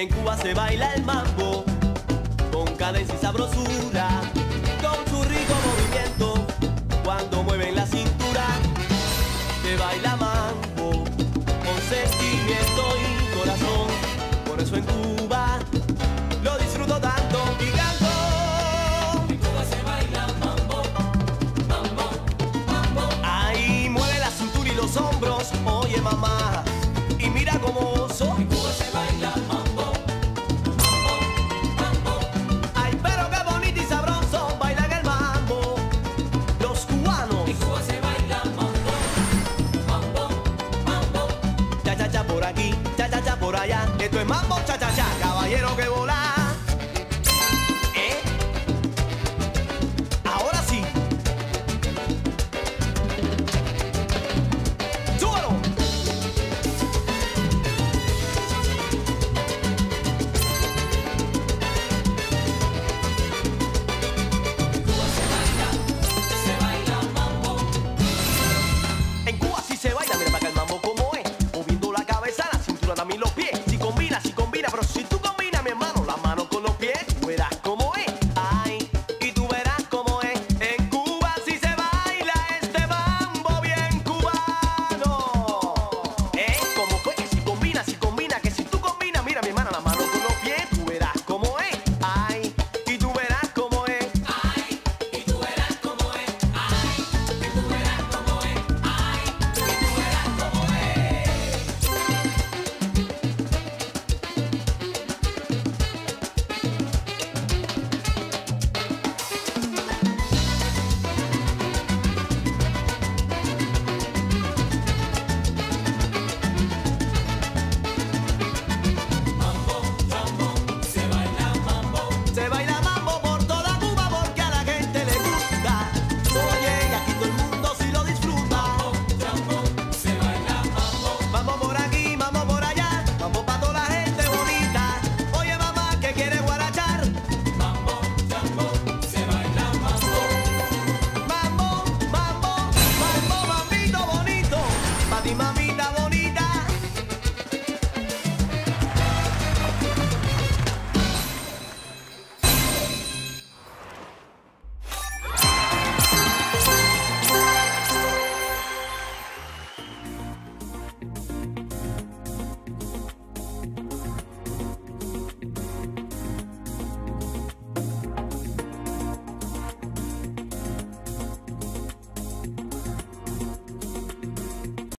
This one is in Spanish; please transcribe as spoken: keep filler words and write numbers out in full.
En Cuba se baila el mambo.